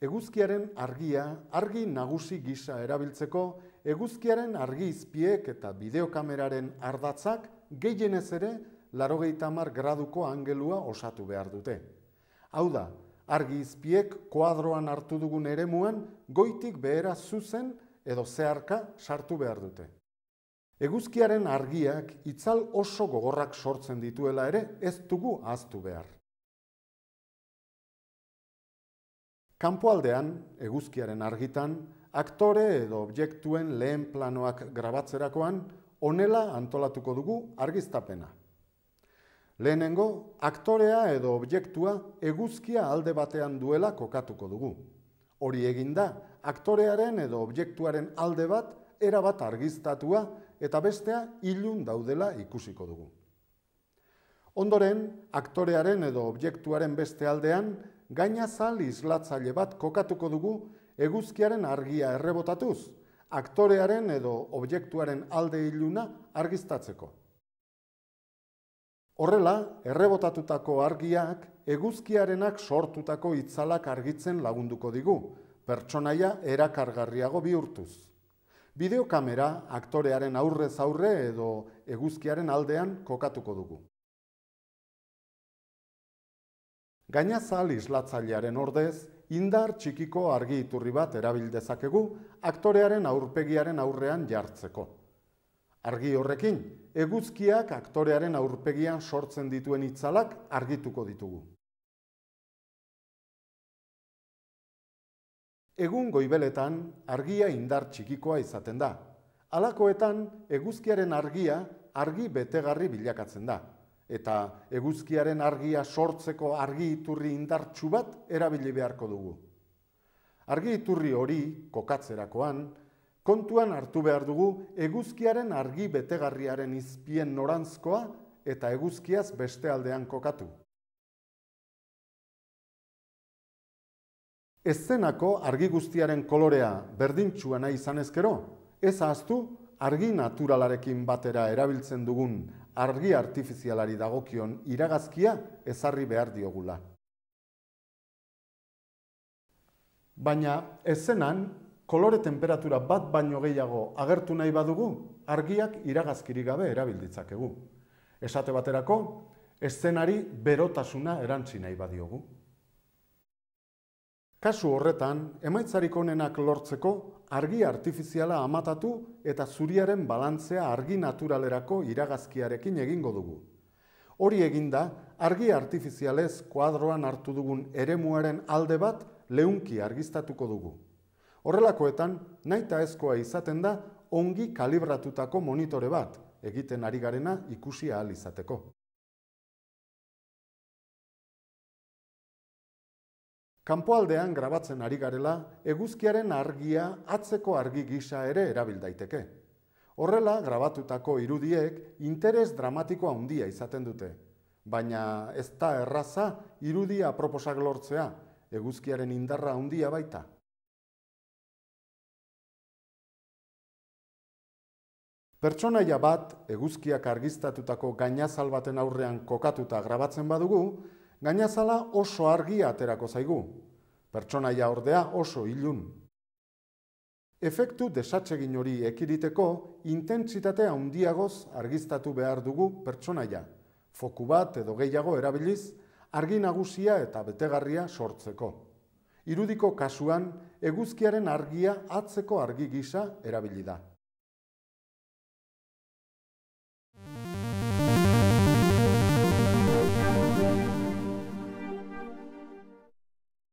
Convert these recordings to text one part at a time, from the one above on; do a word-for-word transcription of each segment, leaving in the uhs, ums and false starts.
Eguzkiaren argia, argi nagusi gisa erabiltzeko, eguzkiaren argi-izpiek eta bideokameraren ardatzak gehienez ere laurogeita hamar graduko angelua osatu behar dute. Hau da, argi-izpiek koadroan hartu dugun eremuan goitik behera zuzen edo zeharka sartu behar dute. Eguzkiaren argiak itzal oso gogorrak sortzen dituela ere ez dugu ahaztu behar. Kanpoaldean, eguzkiaren argitan, aktore edo objektuen lehen planoak grabatzerakoan, honela antolatuko dugu argiztapena. Lehenengo, aktorea edo objektua eguzkia alde batean duela kokatuko dugu. Hori eginda, aktorearen edo objektuaren alde bat erabat argiztatua eta bestea ilun daudela ikusiko dugu. Ondoren, aktorearen edo objektuaren beste aldean, gainazal islatzaile bat kokatuko dugu eguzkiaren argia errebotatuz, aktorearen edo objektuaren alde iluna argiztatzeko. Horrela, errebotatutako argiak eguzkiarenak sortutako itzalak argitzen lagunduko digu, pertsonaia erakargarriago bihurtuz. Bideokamera aktorearen aurrez aurre edo eguzkiaren aldean kokatuko dugu. Gainazal islatzailearen ordez, indar txikiko argi iturri bat erabil dezakegu aktorearen aurpegiaren aurrean jartzeko. Argi horrekin, eguzkiak aktorearen aurpegian sortzen dituen itzalak argituko ditugu. Egun goibeletan, argia indar txikikoa izaten da. Halakoetan, eguzkiaren argia argi betegarri bilakatzen da. Eta eguzkiaren argia sortzeko argi iturri indartsu bat erabili beharko dugu. Argi iturri hori, kokatzerakoan, kontuan hartu behar dugu eguzkiaren argi betegarriaren izpien norantzkoa eta eguzkiaz beste aldean kokatu. Eszenako argi guztiaren kolorea berdintsua nahi izan ezkero, ez ahaztu argi naturalarekin batera erabiltzen dugun argi artifizialari dagokion iragazkia ezarri behar diogula. Baina eszenan, kolore temperatura bat baino gehiago agertu nahi badugu, argiak iragazkirik gabe erabil ditzakegu. Esate baterako, eszenari berotasuna erantzi nahi badiogu. Kasu horretan, emaitzarik onenak lortzeko argi artifiziala amatatu eta zuriaren balantzea argi naturalerako iragazkiarekin egingo dugu. Hori eginda, argi artifizialez koadroan hartu dugun eremuaren alde bat leunki argiztatuko dugu. Horrelakoetan, nahita ezkoa izaten da ongi kalibratutako monitore bat, egiten ari garena ikusi ahal izateko. Kanpoaldean grabatzen ari garela, eguzkiaren argia atzeko argi gisa ere erabil daiteke. Horrela, grabatutako irudiek interes dramatikoa handia izaten dute. Baina ez da erraza irudia aproposak lortzea, eguzkiaren indarra handia baita. Pertsonaia bat, eguzkiak argiztatutako gainazal baten aurrean kokatuta grabatzen badugu, gainazala oso argia aterako zaigu, pertsonaia ordea oso ilun. Efektu desatsegin hori ekiditeko intentsitatea handiagoz argiztatu behar dugu pertsonaia, foku bat edo gehiago erabiliz argi nagusia eta betegarria sortzeko. Irudiko kasuan, eguzkiaren argia atzeko argi gisa erabili da.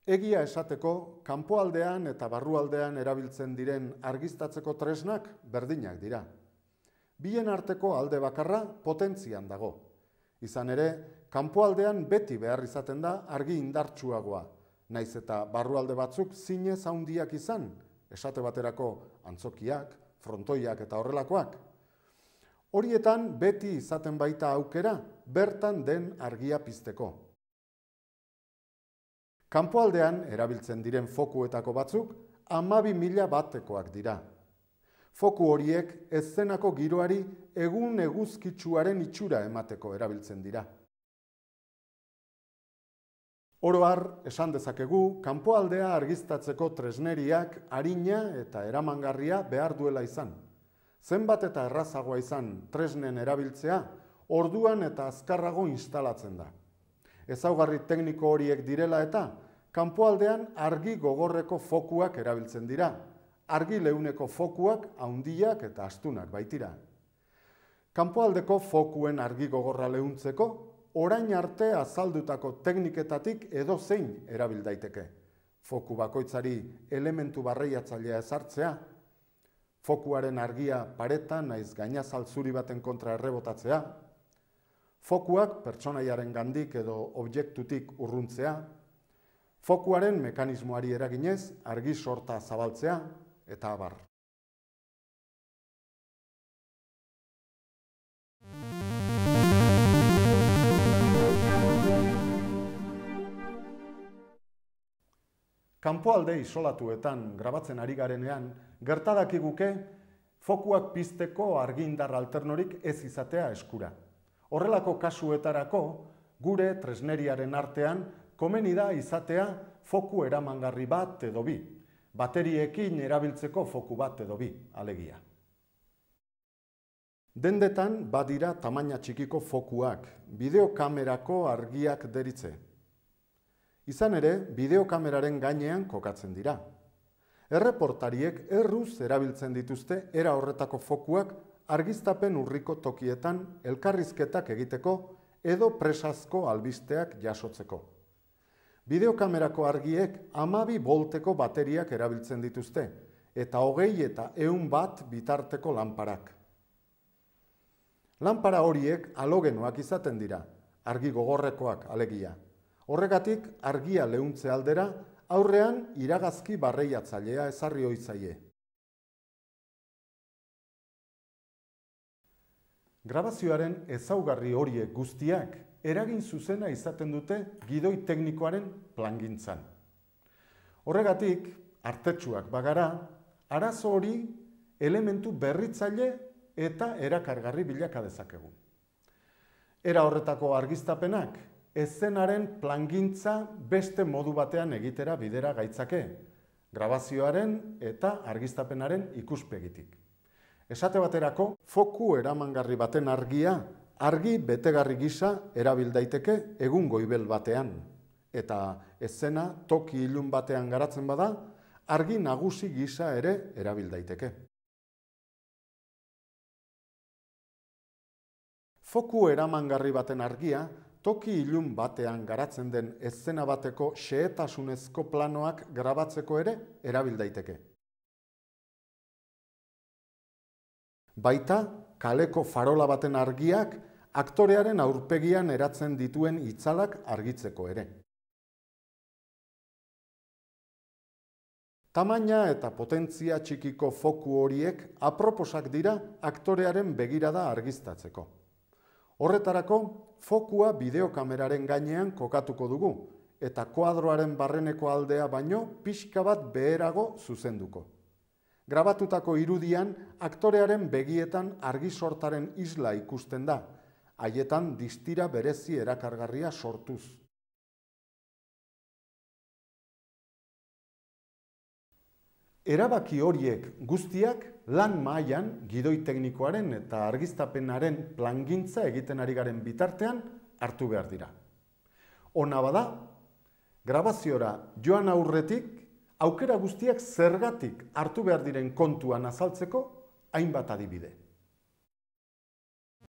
Egia esateko, kanpoaldean eta barrualdean erabiltzen diren argiztatzeko tresnak berdinak dira. Bien arteko alde bakarra potentzian dago. Izan ere, kanpoaldean beti behar izaten da argi indartsuagoa, naiz eta barrualde batzuk zinez handiak izan, esate baterako antzokiak, frontoiak eta horrelakoak. Horietan beti izaten baita aukera bertan den argia pizteko. Kanpoaldean erabiltzen diren fokuetako batzuk hamabi mila batekoak dira. Foku horiek eszenako giroari egun eguzkitsuaren itxura emateko erabiltzen dira. Oroar, esan dezakegu, kanpoaldea argiztatzeko tresneriak arina eta eramangarria behar duela izan. Zenbat eta errazagoa izan tresnen erabiltzea, orduan eta azkarrago instalatzen da. Ezaugarri tekniko horiek direla eta, kanpoaldean argi gogorreko fokuak erabiltzen dira. Argi leuneko fokuak, handiak eta astunak baitira. Kanpoaldeko fokuen argi gogorra leuntzeko, orain arte azaldutako tekniketatik edozein erabil daiteke. Foku bakoitzari elementu barreiatzailea ezartzea, fokuaren argia pareta naiz gainazal zuri baten kontra errebotatzea, fokuak pertsonaiaren gandik edo objektutik urruntzea, fokuaren mekanismoari eraginez argi sorta zabaltzea eta abar. Kanpoalde isolatuetan grabatzen ari garenean, gertadakiguke fokuak pizteko argindar alternorik ez izatea eskura. Horrelako kasuetarako, gure tresneriaren artean, komeni da izatea foku eramangarri bat edo bi, bateriekin erabiltzeko foku bat edo bi, alegia. Dendetan badira tamaina txikiko fokuak, bideokamerako argiak deritze. Izan ere, bideokameraren gainean kokatzen dira. Erreportariek erruz erabiltzen dituzte era horretako fokuak argiztapen urriko tokietan elkarrizketak egiteko edo presazko albisteak jasotzeko. Bideokamerako argiek hamabi volteko bateriak erabiltzen dituzte eta hogei eta ehun bat bitarteko lanparak. Lanpara horiek halogenoak izaten dira, argi gogorrekoak alegia. Horregatik argia leuntze aldera, aurrean iragazki barreiatzailea ezarri oitzaie. Grabazioaren ezaugarri horiek guztiak eragin zuzena izaten dute gidoi teknikoaren plangintzan. Horregatik, artetsuak bagara, arazo hori elementu berritzaile eta erakargarri bilaka dezakegu. Era horretako argiztapenak, eszenaren plangintza beste modu batean egitera bidera gaitzake, grabazioaren eta argiztapenaren ikuspegitik. Esate baterako, foku eramangarri baten argia, argi betegarri gisa erabil daiteke egun goibel batean. Eta eszena toki ilun batean garatzen bada, argi nagusi gisa ere erabil daiteke. Foku eramangarri baten argia, toki ilun batean garatzen den eszena bateko xehetasunezko planoak grabatzeko ere erabil daiteke. Baita, kaleko farola baten argiak aktorearen aurpegian eratzen dituen itzalak argitzeko ere. Tamaina eta potentzia txikiko foku horiek aproposak dira aktorearen begirada argiztatzeko. Horretarako, fokua bideokameraren gainean kokatuko dugu eta koadroaren barreneko aldea baino pixka bat beherago zuzenduko. Grabatutako irudian, aktorearen begietan argi sortaren isla ikusten da, haietan distira berezi erakargarria sortuz. Erabaki horiek guztiak lan mailan gidoi teknikoaren eta argiztapenaren plangintza egiten ari garen bitartean hartu behar dira. Hona bada, grabaziora joan aurretik, aukera guztiak zergatik hartu behar diren kontuan azaltzeko hainbat adibide.